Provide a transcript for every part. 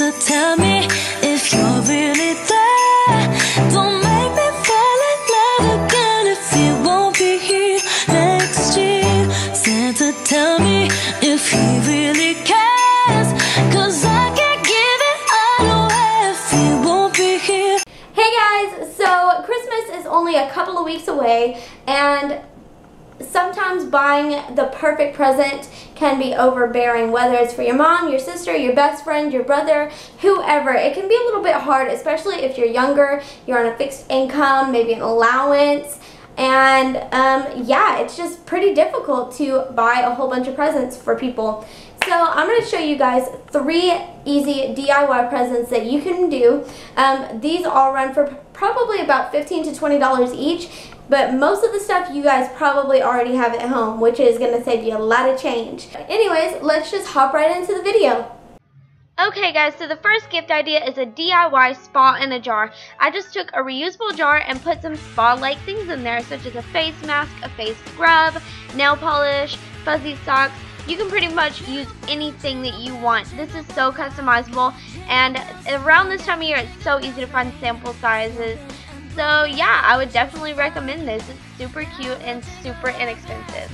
So tell me if you're really there. Don't make me fall in love again if you won't be here next year. Santa, tell me if he really cares, 'cause I can't give it all away if you won't be here. Hey guys, so Christmas is only a couple of weeks away, and sometimes buying the perfect present can be overbearing, whether it's for your mom, your sister, your best friend, your brother, whoever. It can be a little bit hard, especially if you're younger, you're on a fixed income, maybe an allowance, and yeah, it's just pretty difficult to buy a whole bunch of presents for people. So I'm going to show you guys 3 easy DIY presents that you can do. These all run for probably about $15 to $20 each. But most of the stuff you guys probably already have at home, which is going to save you a lot of change. Anyways, let's just hop right into the video. Okay guys, so the first gift idea is a DIY spa in a jar. I just took a reusable jar and put some spa-like things in there, such as a face mask, a face scrub, nail polish, fuzzy socks. You can pretty much use anything that you want. This is so customizable, and around this time of year it's so easy to find sample sizes. So yeah, I would definitely recommend this. It's super cute and super inexpensive.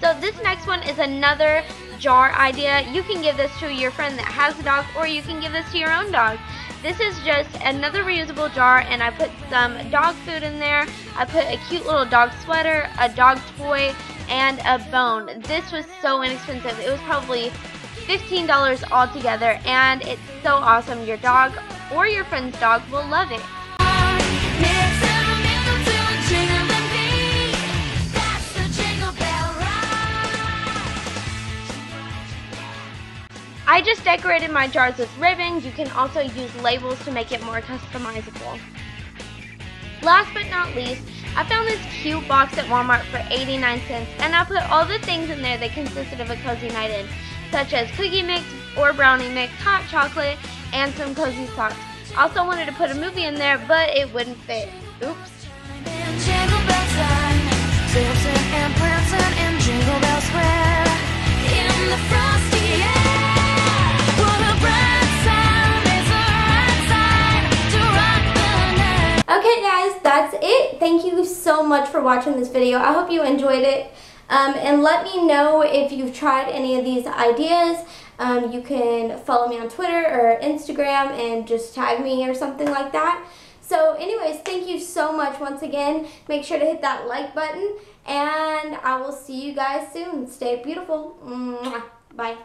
So this next one is another jar idea. You can give this to your friend that has a dog, or you can give this to your own dog. This is just another reusable jar, and I put some dog food in there. I put a cute little dog sweater, a dog toy, and a bone. This was so inexpensive. It was probably $15 altogether, and it's so awesome. Your dog or your friend's dog will love it. I just decorated my jars with ribbons. You can also use labels to make it more customizable. Last but not least, I found this cute box at Walmart for 89 cents, and I put all the things in there that consisted of a cozy night in, such as cookie mix or brownie mix, hot chocolate, and some cozy socks. Also wanted to put a movie in there, but it wouldn't fit. Oops. Okay guys, that's it. Thank you so much for watching this video. I hope you enjoyed it. And let me know if you've tried any of these ideas. You can follow me on Twitter or Instagram and just tag me or something like that. So anyways, thank you so much once again. Make sure to hit that like button, and I will see you guys soon. Stay beautiful. Bye.